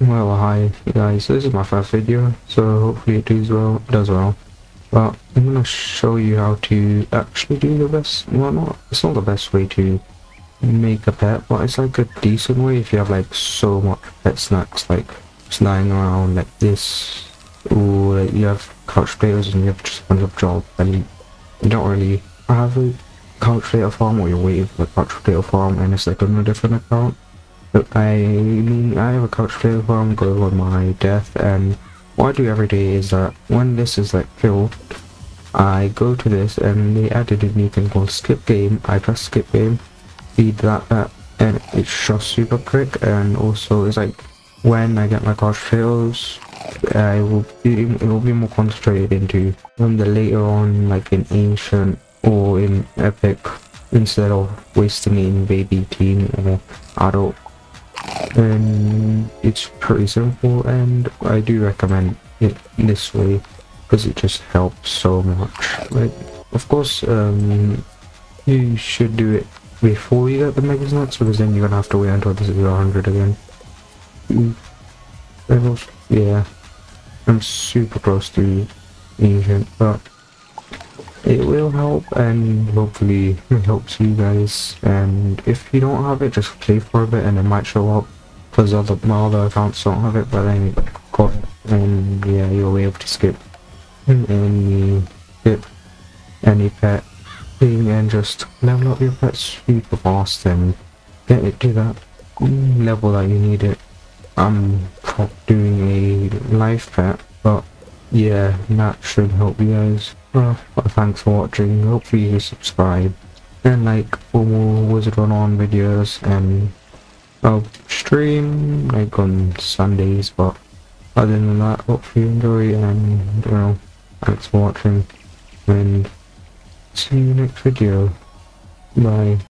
Well, hi guys, this is my first video, so hopefully it does well. But I'm gonna show you how to actually do the best, well, not, it's not the best way to make a pet, but it's like a decent way if you have like so much pet snacks like just lying around like this, or like you have couch potatoes and you have just a bunch of jobs and you don't really have a couch potato farm, or you're waiting for the couch potato farm and it's like on a different account. But I have a couch potato farm going on my death, and what I do every day is that when this is like filled, I go to this and they added a new thing called skip game. I press skip game, feed that pet, and it's just super quick. And also it's like when I get my couch potatoes, it will be more concentrated into them later on, like in ancient or in epic, instead of wasting it in baby, teen or adult. And it's pretty simple, and I do recommend it this way because it just helps so much. Like, of course, you should do it before you get the Mega Snacks, because then you're gonna have to wait until this is 100 again. Yeah, I'm super close to ancient, but it will help, and hopefully it helps you guys. And if you don't have it, just play for a bit and it might show up, because my other accounts don't have it, but then you got it, and yeah, you'll be able to skip any pet thing and just level up your pet super fast and get it to that level that you need it. I'm doing a live pet, but yeah, that should help you guys. Well, thanks for watching. Hopefully you subscribe and like for more Wizard101 videos, and I'll stream like on Sundays, but other than that, hopefully you enjoy, and you know, thanks for watching and see you next video. Bye.